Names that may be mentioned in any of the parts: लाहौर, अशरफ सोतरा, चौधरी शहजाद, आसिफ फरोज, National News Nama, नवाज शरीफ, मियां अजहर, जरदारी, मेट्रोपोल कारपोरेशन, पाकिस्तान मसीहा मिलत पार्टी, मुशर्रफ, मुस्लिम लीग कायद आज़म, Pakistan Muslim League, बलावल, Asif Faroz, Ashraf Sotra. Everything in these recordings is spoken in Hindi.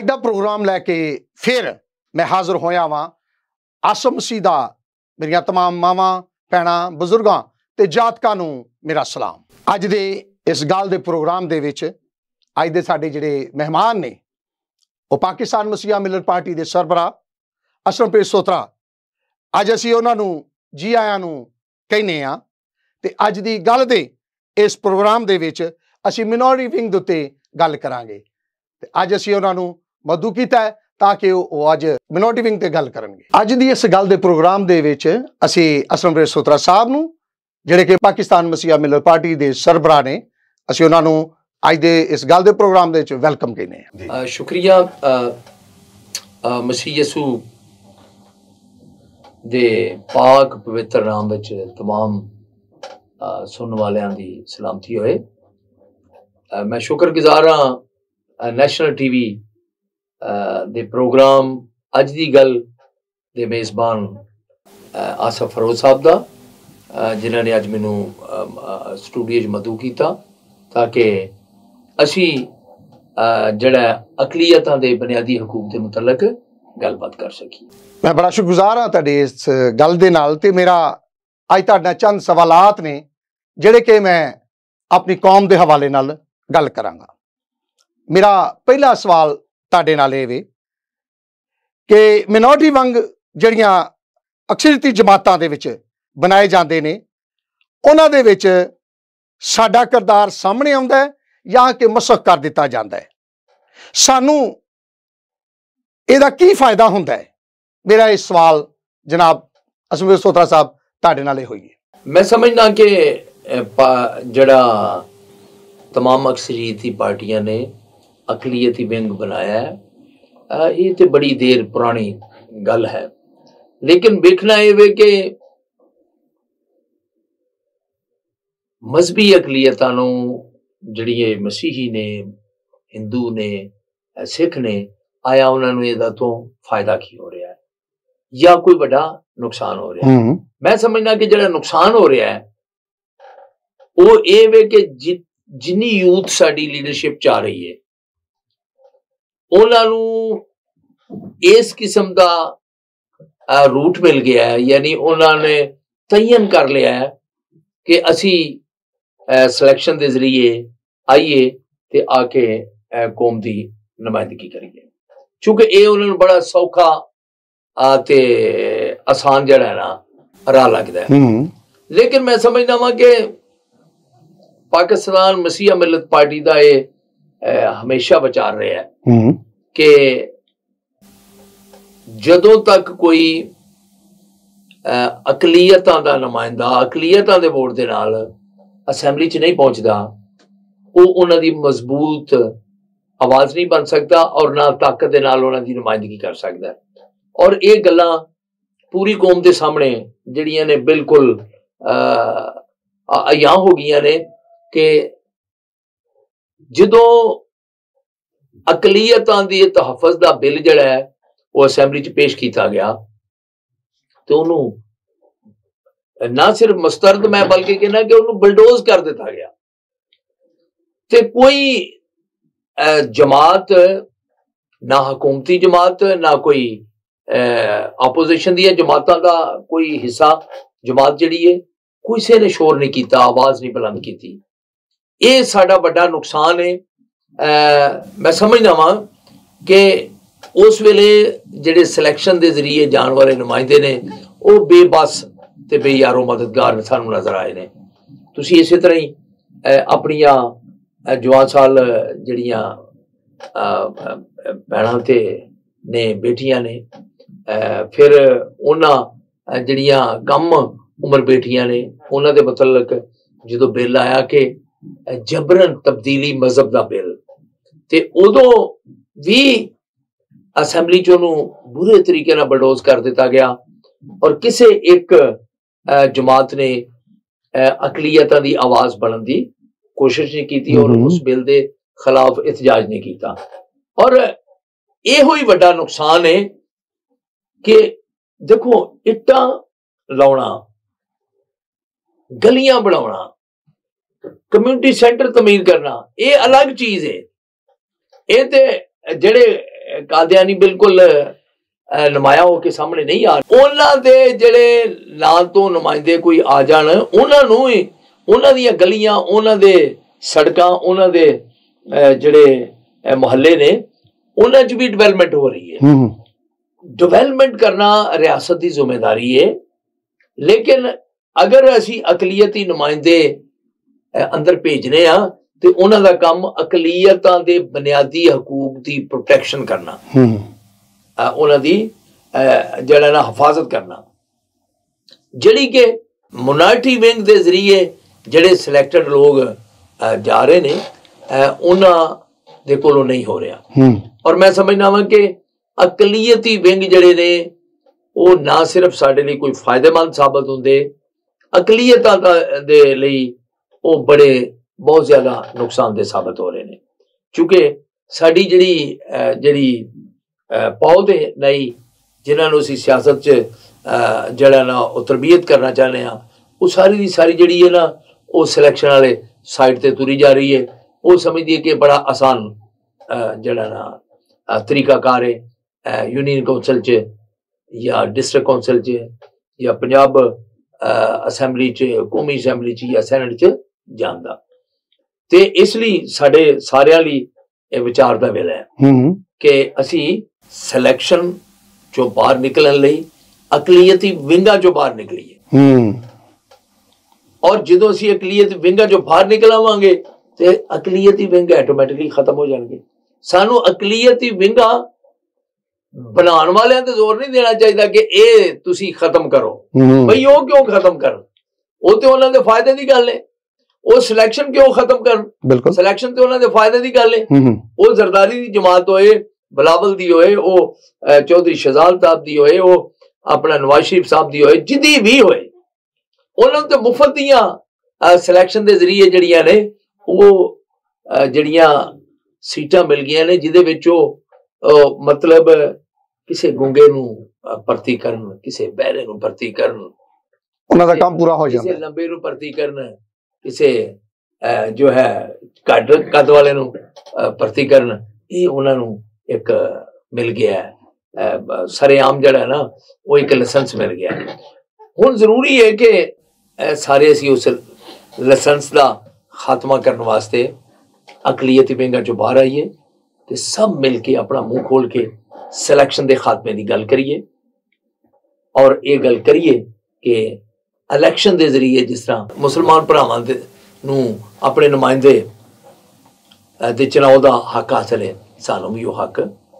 अज का प्रोग्राम लैके फिर मैं हाजिर होया वां। आसो मसीदा मेरिया तमाम मावां भैणां बजुर्गां ते जातकां नूं मेरा सलाम। अज दे इस गल दे प्रोग्राम दे विच अज दे साडे जिहड़े मेहमान ने वह पाकिस्तान मसीहा मिलन पार्टी के सरबराह अशरफ सोतरा। अज असीं उहनां नूं जी आयां नूं कहने आ ते अज दी गल दे इस प्रोग्राम दे विच असीं मिनोरिटी विंग दे उत्ते गल करांगे ते अज असीं उहनां नूं मदू कीता है ताकि ओह अज मिनोरिटी विंग ते गल करनगे। अज दी इस गल दे प्रोग्राम दे विच असीं अशरफ सोतरा साहब नूं जिहड़े कि पाकिस्तान मसीहा मिलन पार्टी दे सरबराह ने असीं उहनां नूं अज दे इस गल दे प्रोग्राम दे विच वेलकम कहने आ। शुक्रिया। मसीह यसू दे पाक पवित्र नाम विच तमाम सुनने वालियां दी सलामती होए। मैं शुक्रगुजार हाँ नैशनल टीवी दे प्रोग्राम अज दी गल दे मेज़बान आसिफ फरोज साहब दा, जिन्हां ने अज मैनू स्टूडियो च मदू कीता ताकि असी जिहड़ा अकलीयतां दे बुनियादी हकूक दे मुतलक गलबात कर सकी। मैं बड़ा शुक्रगुजार हाँ तुहाडे इस गल दे नाल ते मेरा अज तुहाडे चंद सवालात ने जिहड़े कि मैं अपनी कौम के हवाले नाल गल करांगा। मेरा पहला सवाल तुहाडे नाल इह वे कि मिनोरिटी वंग जिहड़ियां अक्सरती जमातां दे विच बनाए जाते हैं उन्हां दे विच साडा किरदार सामने आउंदा है जां कि मसख कर दिता जाता है? सानू ਇਹਦਾ ਕੀ फायदा ਹੁੰਦਾ ਹੈ? मेरा ये सवाल जनाब असमीर सोत्रा साहब ਤੁਹਾਡੇ ਨਾਲ ਹੋਈ ਹੈ। मैं समझना कि ਜਿਹੜਾ तमाम ਅਕਸਰੀਅਤੀ पार्टियां ने ਅਕਲੀਅਤੀ ਵਿੰਗ बनाया है ये तो बड़ी देर पुरानी गल है, लेकिन देखना ये वे कि मजहबी ਅਕਲੀਅਤਾਂ ਨੂੰ ਜਿਹੜੀ ਮਸੀਹੀ ने, हिंदू ने, सिख ने आया उन्होंने ये तो फायदा की हो रहा है या कोई बड़ा नुकसान हो रहा है। मैं समझना कि जो नुकसान हो रहा है वो ये वे कि जिनी यूथ साड़ी लीडरशिप चाह रही है उन्होंने इस किस्म का रूट मिल गया है, यानी उन्होंने तयन कर लिया है कि असी सिलेक्शन के जरिए आइए तो आके कौम की नुमाइंदगी करिए। चूंकि ये उन्होंने बड़ा सौखा ते आसान जड़ा है ना राह लगता है, लेकिन मैं समझना वा कि पाकिस्तान मसीहा मिलत पार्टी का ये हमेशा विचार रहा है कि जदों तक कोई अकलीयतां का नुमाइंदा अकलीयतां के वोट के नाल असैम्बली च नहीं पहुँचता वो उन्हों की मजबूत आवाज नहीं बन सकता और ना ताकत के नाल उन्हां दी नुमाइंदगी कर सकता है। और ये गल्लां पूरी कौम के सामने जिहड़ियां ने बिल्कुल आयां हो गईयां ने कि जदों अकलीयतां दी तहफ़्फ़ुज़ दा बिल जिहड़ा है वो असैम्बली च पेश किया गया तो उन्होंने ना सिर्फ मुस्तरद मैं बल्कि कहना कि उन्होंने बलडोज कर दिता गया। तो कोई जमात ना हुकूमती जमात ना कोई आपोजिशन दी जमातां दा कोई हिस्सा जमात जिहड़ी है किसी ने शोर नहीं किया, आवाज़ नहीं बुलंद की। ये साडा बड़ा नुकसान है। मैं समझदा वां कि उस वेले जिहड़े सिलेक्शन के जरिए जाने वाले नुमाइंदे ने वो बेबस ते बेयारो मददगार सानू नज़र आए ने। तुसीं इस तरह ही अपनियां जवान साल जड़ियाँ भैन ते ने बेटियां ने फिर उन्होंने जड़ियाँ कम उम्र बेटियां ने उन्होंने मतलब जो बिल आया कि जबरन तब्दीली मजहब का बिल तो उदों भी असैम्बली चू बुरे तरीके नाल बलडोज कर दिता गया और किसी एक जमात ने अकलीयतां की आवाज़ बनने की कोशिश नहीं की और उस बिल के खिलाफ एहतजाज नहीं किया। और यही बड़ा नुकसान है कि देखो इट्टा लाउना, गलियां बनाना, कम्यूनिटी सेंटर तमीर करना ये अलग चीज है। ये तो जेडे कादियानी बिल्कुल नुमाया हो के सामने नहीं आ रहे। उन्होंने जेडे नाल तो नुमाइंदे कोई आ जान, उन्होंने उन्होंने गलियां, उन्होंने सड़क, उन्होंने जेडे मोहल्ले ने, उन्होंने च भी डिवेलपमेंट हो रही है। डिवेलपमेंट करना रियासत की जिम्मेदारी है, लेकिन अगर असी अकलीयती नुमाइंदे अंदर भेजने तो उन्हों का काम अकलीयतां दे बुनियादी हकूक की प्रोटेक्शन करना, उन्होंने जड़ा ना हिफाजत करना, जड़ी के मोनार्टी विंग के जरिए जड़े सिलेक्टेड लोग जा रहे ने उन्होंने को नहीं हो रहा। और मैं समझना वा कि अकलीयती विंग जड़े ने वो ना सिर्फ साढ़े लिए कोई फायदेमंद साबित होंगे, अकलीयतां दे लिए वो बड़े बहुत ज्यादा नुकसानदेह साबित हो रहे हैं। क्योंकि साड़ी जड़ी जड़ी पौधे नहीं जिन्होंने असी सियासत जड़ा ना तरबीयत करना चाहते हैं, वो सारी की सारी जी है ना वो सिलेक्शन वाले साइड पर तुरी जा रही है। वो समझती है कि बड़ा आसान जड़ा ना तरीकाकार है, यूनियन कौंसल च या डिस्ट्रिक्ट कौंसल च या पंजाब असैम्बली च, कौमी असैम्बली च या सैनट च जांदा। तो इसलिए साढ़े सारे लिए विचार का वेला है कि असी सिलेक्शन चो बाहर निकलन लई अकलीयती विंगा चो बाहर निकलीए, और जो असी अकलीयती विंगा चो बाहर निकलावांगे तो अकलीयती विंग ऐटोमैटिकली खत्म हो जाएंगे। सानू अकलीयती विंगा बनाने वाले तो जोर नहीं देना चाहिए कि ये तुसी खत्म करो, भाई वो क्यों खत्म कर, वो तो उन्होंने फायदे की गल है। वो सिलेक्शन क्यों खत्म कर, सिलेक्शन तो उन्होंने फायदे की गल है। वो जरदारी की जमात होए, बलावल दी होए, वो चौधरी शहजाद साहब की होए, वो अपना नवाज शरीफ साहब की होए, जिदी भी होए, उन्होंने तो मुफ्त दियाँ सिलेक्शन के जरिए जड़ियाँ ने वो जड़ियाँ सीटां मिल गई ने, जिदे विच मतलब किसी गुंगे भर्ती कर, किसी बहरे भर्ती कर, लंबे भर्ती कर, किसी जो है कद वाले भर्ती कर, एक मिल गया है सरेआम जड़ा है ना वो एक लाइसेंस मिल गया है। हुण जरूरी है कि सारे असी उस लाइसेंस का खात्मा करने वास्ते अकलीयती विंगा चो बाहर आइए, सब मिल के अपना मुंह खोल के सिलेक्शन के खात्मे की गल करिए, और ये गल करिए कि इलेक्शन के जरिए जिस तरह मुसलमान भरावां नूं अपने नुमाइंदे दे चुनाव का हक हासिल है, सानूं भी वह हक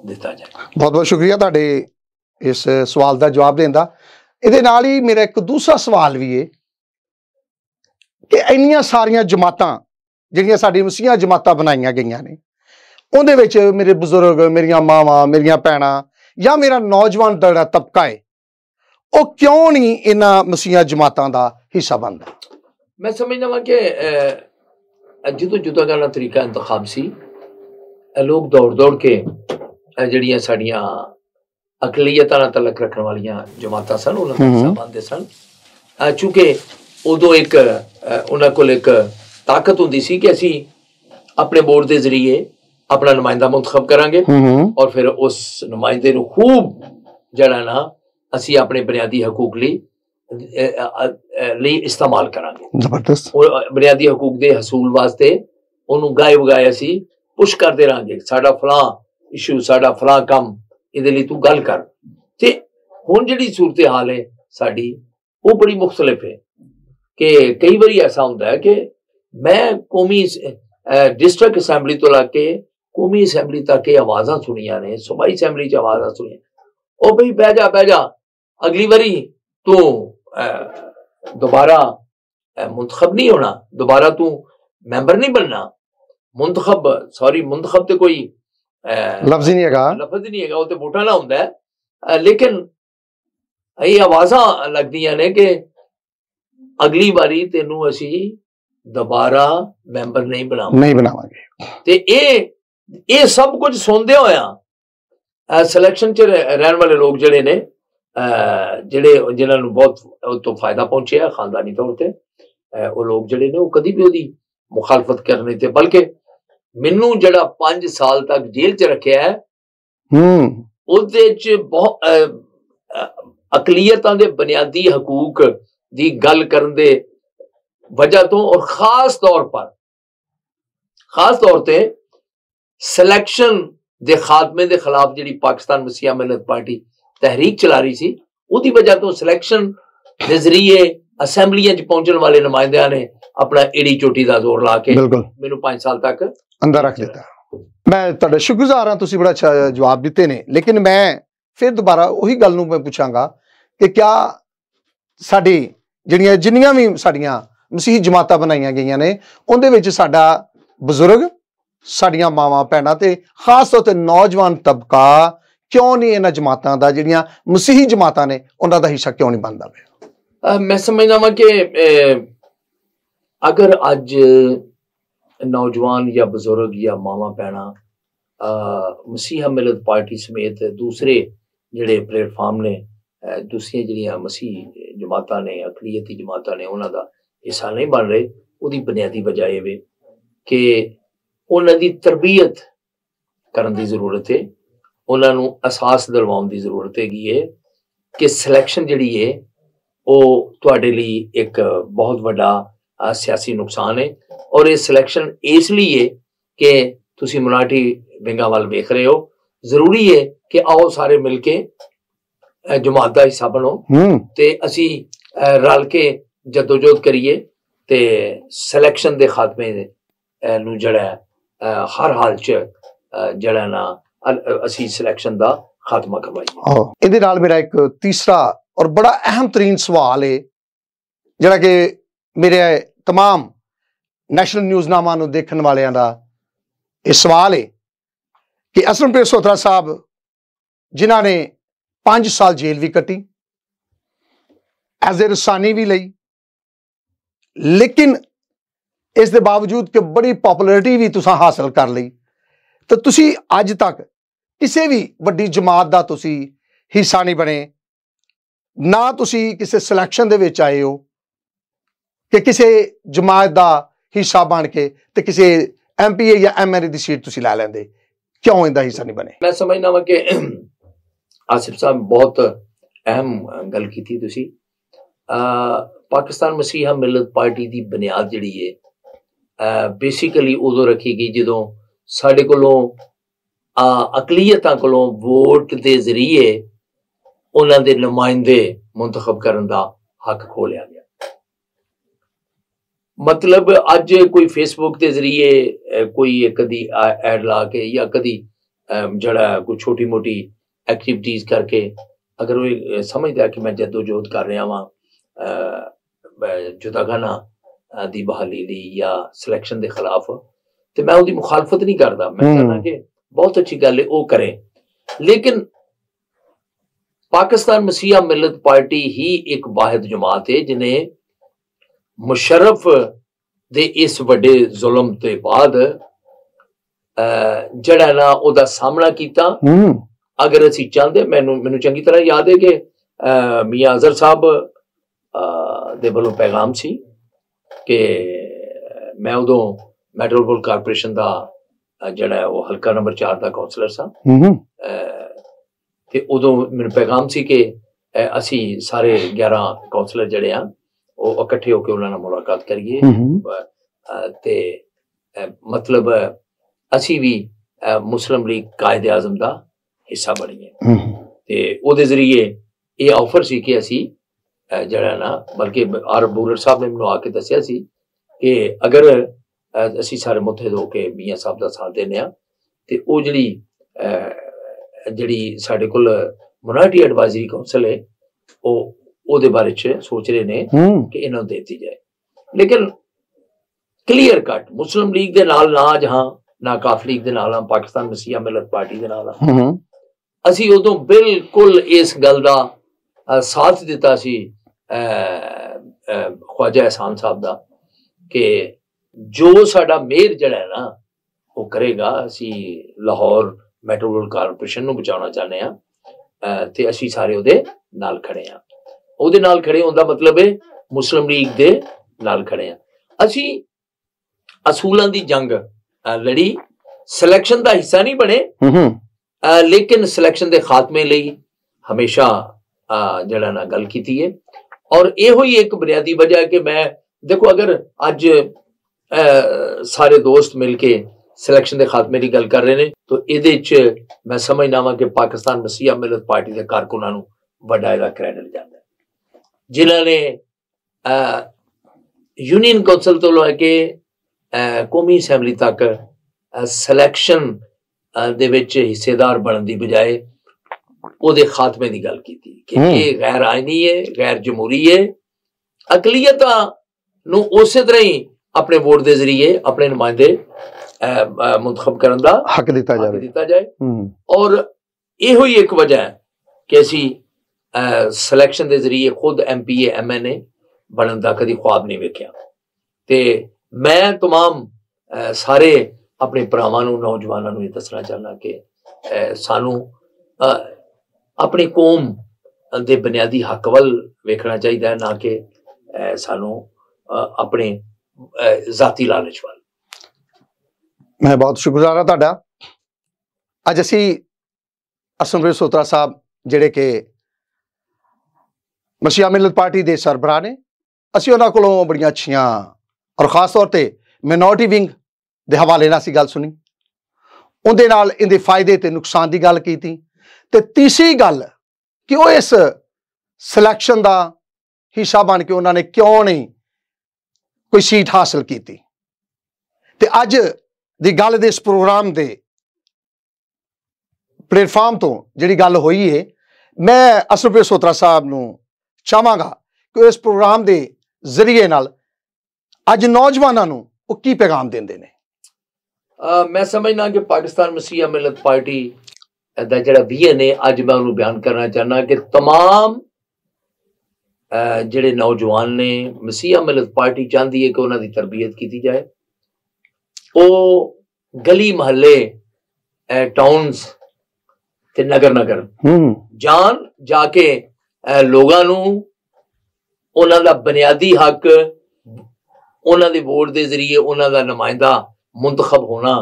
दिता जाए। बहुत बहुत शुक्रिया तुहाडे इस सवाल का जवाब देण दा। इहदे नाल ही मेरा एक दूसरा सवाल भी है कि इन्नियां सारियां जमातां जिहड़ियां साडी मसीहा जमातां बनाईयां गईयां ने, उहदे विच मेरे बुजुर्ग, मेरिया मावां, मेरिया भैणां या मेरा नौजवान जिहड़ा तबका है वो क्यों नहीं इन्हां मसीहा जमातां दा हिस्सा बनदा? मैं समझना वा कि जिदों जुदा करना तरीका इंतखाब सी, लोग दौड़ दौड़ के जिहड़ियां साडियां अकलीयतां नाल तलक रखण वालियां जमातां सन उन्हां दा हिस्सा बनदे सन। चूँकि उदों एक उन्हां कोल एक ताकत हुंदी सी कि असीं अपने बोर्ड दे जरिए अपना नुमाइंदा मुंतखब करांगे, और फिर उस नुमाइंदे नूं खूब जड़ा ना असी अपने बुनियादी हकूक लई इस्तेमाल करांगे, जबरदस्त बुनियादी हकूक दे हसूल वास्ते उन्होंने गाए बगाए असी पुश करते रहांगे, साडा फलां इशू, साडा फलां काम, इहदे लई तू गल कर। ते हुण जिहड़ी सूरत हाल है साडी वो बड़ी मुख्तलिफ है कि कई बार ऐसा हुंदा है कि मैं कौमी डिस्ट्रिक्ट असैम्बली तो ला के कौमी असैम्बली तक ये आवाज़ा सुनिया ने, सूबाई असैम्बली च आवाज़ा सुनिया, ओ भाई बह जा अगली बारी तू दोबारा मुंतखब नहीं होना, दोबारा तू मैंबर नहीं बनना, मुंतखब सॉरी मुंतखब तो कोई लफ्ज ही नहीं है, लफ्ज ही नहीं है, वो तो वोटा ना होंदा है। लेकिन ये आवाज़ा लगदियां ने कि अगली बारी तेनू असी दोबारा मैंबर नहीं बनावांगे। ते ये सब कुछ सुनदे होया सिलेक्शन च रहने वाले लोग जड़े ने जड़े जिन्होंने बहुत तो फायदा पहुंचे खानदानी तौर पर, वो लोग जड़े ने वो कभी भी उसकी मुखालफत करने थे, बल्कि मैनू जड़ा 5 साल तक जेल च रखे है अकलियतां दे बुनियादी हकूक दी गल करन दे वजह तो और खास तौर ते सिलेक्शन दे खात्मे दे खिलाफ जिहड़ी पाकिस्तान मसीहा मिलत पार्टी तहरीक चला रही सी उहदी वजह तो सिलेक्शन दे जरिए असैम्बलियां च पहुंचण वाले नुमाइंदियां ने अपना एड़ी चोटी दा जोर ला के मैनूं 5 साल तक अंदर रख लिता। मैं तुहाडा शुक्रगुजार हां, तुसीं बड़ा अच्छा जवाब दिते ने, लेकिन मैं फिर दोबारा उही गल नूं मैं पूछांगा कि क्या साडी जिन्नियां भी साडियां मसीही जमातां बनाईयां गईयां ने उहदे विच साडा बजुर्ग, साडियां मावां भैणां ते खास तौर ते नौजवान तबका क्यों नहीं इन्हां जमातां दा, जिहड़ियां मसीही जमातां ने उन्हां दा हिस्सा क्यों नहीं बनदा पिया? मैं समझदा वां कि अगर अज नौजवान या बुजुर्ग या मावां भैणां मसीहा मिलत पार्टी समेत दूसरे जिहड़े प्लेटफॉर्म ने दूसरियां जिहड़ियां मसीही जमातां ने अकलीयती जमातां ने उन्हां दा हिस्सा नहीं बन रहे, उहदी बुनियादी वजह इह वे कि उन्हां दी तरबियत करन दी जरूरत है, उन्हां नूं अहसास दिलवाउण दी जरूरत हैगी है कि सिलेक्शन जिहड़ी है ओह तुहाडे लई एक बहुत वड्डा सियासी नुकसान है और ये सिलेक्शन इसलिए कि तुसी मराठी विंगा वाल वेख रहे हो, जरूरी है कि आओ सारे मिलके जमात का हिस्सा बनो ते असी रल के जदोजहद करिए ते सिलेक्शन दे खात्मे नूं जड़ा हर हाल च जड़ा ना असी सिलेक्शन दा खात्मा करवाइए। इहदे नाल मेरा एक तीसरा और बड़ा अहम तरीन सवाल है जड़ा कि मेरे तमाम नैशनल न्यूज़ नामा नूं देखण वालियां दा यह सवाल है कि अशरफ सोत्रा साहब जिन्हों ने 5 साल जेल भी कटी, एज ए रसानी भी लई, लेकिन इस दे बावजूद कि बड़ी पॉपुलैरिटी भी तुसां हासिल कर ली, तो तुसी अज तक किसी भी वड्डी जमात का तुसी हिस्सा नहीं बने, ना तुसी किसी सिलेक्शन दे विच आए हो कि किसी जमात का हिस्सा बन के ते किसी MPA या MLA दी सीट तुसी ला लेंदे, क्यों इहदा हिस्सा नहीं बने? मैं समझना वा कि आसिफ साहब बहुत अहम गल की थी तुसी। पाकिस्तान मसीहा मिलत पार्टी की बुनियाद जिहड़ी है बेसिकली उदों रखी गई जदों साडे कोलों अकलीयतां कोलों वोट दे जरिए उन्हां दे नुमाइंदे मुंतखब करन दा हक खो लिया गया। मतलब अज कोई फेसबुक के जरिए कोई कभी एड ला के या कभी जड़ा कोई छोटी मोटी एक्टिविटीज करके अगर वो समझता कि मैं जदोजहद कर रहा वहाँ जुदागाना की बहाली ली या सिलेक्शन के खिलाफ, तो मैं उसकी मुखालफत नहीं करता, मैं कहना कि बहुत अच्छी गल है वो करें, लेकिन पाकिस्तान मसीहा मिलत पार्टी ही एक वाहिद जमात है जिन्हें मुशर्रफ दे इस वड्डे जुल्म के बाद जड़ा ना उहदा सामना किया। अगर असी चाहते मैनू चंगी तरह याद है कि मियां अजहर साहब दे वल्लों पैगाम सी कि मैं उदों मेट्रोपोल कारपोरेशन का जड़ा वो हल्का नंबर 4 का काउंसलर सा, तो उदों मैनू पैगाम सी कि असी सारे 11 काउंसलर जड़े हैं ਉਹ ਇਕੱਠੇ ਹੋ ਕੇ ਉਹਨਾਂ ਨਾਲ ਮੁਲਾਕਾਤ ਕਰੀਏ ਤੇ ਮਤਲਬ ਅਸੀਂ ਵੀ ਮੁਸਲਿਮ ਲੀਗ ਕਾਇਦ ਆਜ਼ਮ ਦਾ ਹਿੱਸਾ ਬਣੀਏ, ਤੇ ਉਹਦੇ ਜ਼ਰੀਏ ਇਹ ਆਫਰ ਸੀ ਕਿ ਅਸੀਂ ਜਿਹੜਾ ਨਾ ਬਲਕਿ ਆਰਬ ਬੂਲਰ ਸਾਹਿਬ ਨੇ ਮੈਨੂੰ ਆ ਕੇ ਦੱਸਿਆ ਸੀ ਕਿ ਅਗਰ ਅਸੀਂ ਸਾਰੇ ਮੁੱਤਹਿਦ ਹੋ ਕੇ ਮੀਆਂ ਸਾਹਿਬ ਦਾ ਸਾਥ ਦੇਨੇ ਆ ਤੇ ਉਹ ਜਿਹੜੀ ਸਾਡੇ ਕੋਲ ਮਰਾਠੀ ਐਡਵਾਈਜ਼ਰੀ ਕੌਂਸਲ ਹੈ ਉਹ ਉਹਦੇ ਬਾਰੇ ਚ ਸੋਚ ਰਹੇ ਨੇ ਕਿ ਇਹਨਾਂ ਨੂੰ ਦਿੱਤੀ ਜਾਏ, ਲੇਕਿਨ ਕਲੀਅਰ ਕੱਟ ਮੁਸਲਿਮ ਲੀਗ ਦੇ ਨਾਲ ਨਾ ਜਹਾਂ ਨਾ ਕਾਫਲੀ ਦੇ ਨਾਲ ਆ ਪਾਕਿਸਤਾਨ ਮਸੀਹਾ ਮਿਲਤ ਪਾਰਟੀ ਦੇ ਨਾਲ ਆ। ਅਸੀਂ ਉਦੋਂ ਬਿਲਕੁਲ ਇਸ ਗੱਲ ਦਾ ਸਾਥ ਦਿੱਤਾ ਸੀ ਖਵਾਜਾ ਅਹਿਸਾਨ ਸਾਹਿਬ ਦਾ ਕਿ ਜੋ ਸਾਡਾ ਮੇਅਰ ਜਿਹੜਾ ਹੈ ਨਾ ਉਹ ਕਰੇਗਾ। ਅਸੀਂ ਲਾਹੌਰ ਮੈਟਰੋਪੋਲ ਕਾਰਪੋਰੇਸ਼ਨ ਨੂੰ ਬਚਾਉਣਾ ਚਾਹੁੰਦੇ ਆ ਤੇ ਅਸੀਂ ਸਾਰੇ ਉਹਦੇ ਨਾਲ ਖੜੇ ਆ। ਉਹਦੇ ਨਾਲ ਖੜੇ ਹੋਣ ਦਾ मतलब है मुस्लिम लीग के नाल खड़े हैं। असी असूलों की जंग लड़ी, सिलेक्शन का हिस्सा नहीं बने, लेकिन सिलेक्शन के खात्मे लिए हमेशा जड़ा ना गल की है। और यो ही एक बुनियादी वजह कि मैं देखो अगर अज सारे दोस्त मिल के सिलेक्शन के खात्मे की गल कर रहे हैं तो ये मैं समझना वा कि पाकिस्तान मसीहा मिलत पार्टी के कारकुनां नूं वड्डा इहदा क्रेडिट जाता है जिन्होंने यूनियन कौंसल तो लैके कौमी असैम्बली तक सिलेक्शन दे विच हिस्सेदार बनने की बजाय उहदे खात्मे की गल की कि ये गैर आइनी है, गैर जमहूरी है। अकलीयतां नूं उस तरह ही अपने वोट के जरिए अपने नुमाइंदे मुंतखब करने दा हक दिता जाए। और इहो ही एक वजह है कि असी सिलेक्शन के जरिए खुद MPA MNA बनने का कभी ख्वाब नहीं वेख्या। तो मैं तमाम सारे अपने भरावां नूं नौजवानों नूं दसना चाहना कि सानू अपनी कौम के बुनियादी हक वल वेखना चाहिए, ना कि सानू अपने जाती लालच वाल। मैं बहुत शुक्रगुजार हाँ तुहाडा। अज असी असरफ सोत्रा साहब जिहड़े के मसीहा मिलत पार्टी के सरबराह ने, असी उन्हां कोलों बड़ियां अच्छियां और खास तौर पर माइनॉरिटी विंग के हवाले नाल असी गल सुनी, उहदे नाल इहदे फायदे ते नुकसान की गल कीती, ते तीसरी गल कि वह इस सिलेक्शन का हिस्सा बन के उन्होंने क्यों नहीं कोई सीट हासिल की। ते अज दी गल दे इस प्रोग्राम के प्लेटफॉर्म तो जिहड़ी गल हुई है, मैं अशरफ सोत्रा साहब नूं चाहांगा कि इस प्रोग्राम के जरिए अज नौजवानों नूं वो की पैगाम देंदे ने। मैं समझना कि पाकिस्तान मसीहा मिलत पार्टी दा जिहड़ा VN है अज मैं उन्होंने बयान करना चाहना कि तमाम जिहड़े नौजवान ने मसीहा मिलत पार्टी चाहती है कि उन्होंने तरबियत की जाए। वो गली महल्ले टाउन्स ते नगर नगर जान जाके लोगों उन्हों का बुनियादी हक उन्होंने वोट के जरिए उन्हों का नुमाइंदा मुंतखब होना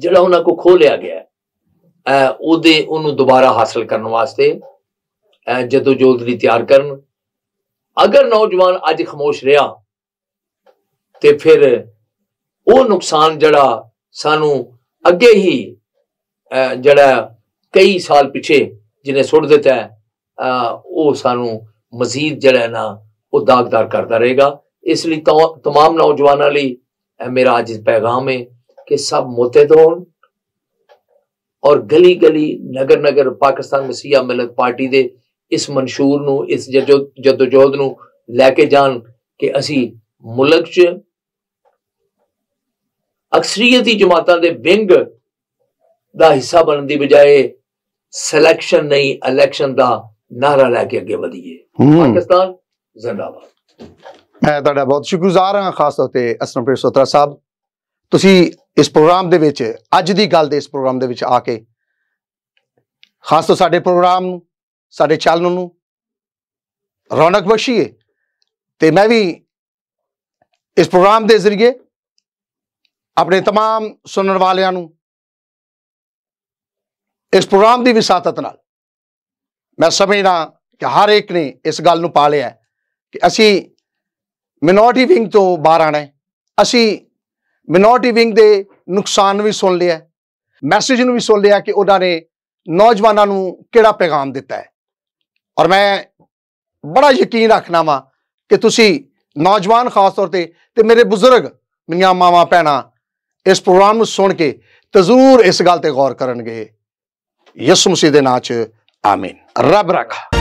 जिहड़ा उन्होंने को खो लिया गया उन्होंने दोबारा हासिल करने वास्ते जदोजोद लई तैयार करन। अगर नौजवान अज खामोश रहा तो फिर वो नुकसान जड़ा सानू अगे ही जड़ा कई साल पिछे जिन्हें सुट दिता है वो सानू मजीद जड़ा ना वो दागदार करता रहेगा। इसलिए तमाम नौजवानों लिए मेरा आज पैगाम है कि सब मुत्तहिद होन और गली गली नगर नगर पाकिस्तान मसीहा मिलत पार्टी के इस मंशूर नू इस जदोजहद नू लैके जान के असी मुल्क च अक्सरीयती जमातां दे विंग दा हिस्सा बनने की बजाय सिलेक्शन नहीं इलेक्शन दा नारा लैके अगे वधीए। पाकिस्तान जिंदाबाद। मैं तुहाडा बहुत शुक्रगुजार हाँ खास तौर पर असरफ सोत्रा साहब, तुसी इस प्रोग्राम दे विच अज दी गल दे इस प्रोग्राम दे विच आके खास तौर साडे प्रोग्राम साढ़े चैनल नूं रौनक बख्शी है। तो मैं भी इस प्रोग्राम के जरिए अपने तमाम सुनने वालियां नूं इस प्रोग्राम की विसातत नाल मैं समझना कि हर एक ने इस गल नूं पा लिया कि असी मिनॉरिटी विंग तो बाहर आना है, असी मिनॉरिटी विंग के नुकसान भी सुन लिया, मैसेज भी सुन लिया कि उन्होंने नौजवानों नूं केड़ा पैगाम दिता है। और मैं बड़ा यकीन रखना वा कि तुसी नौजवान खास तौर पर मेरे बुजुर्ग मेरिया मावां भैणां इस प्रोग्राम सुन के तजूर इस गल ते गौर करनगे। यसु मसीह दे नाम च आमीन। रब रखा।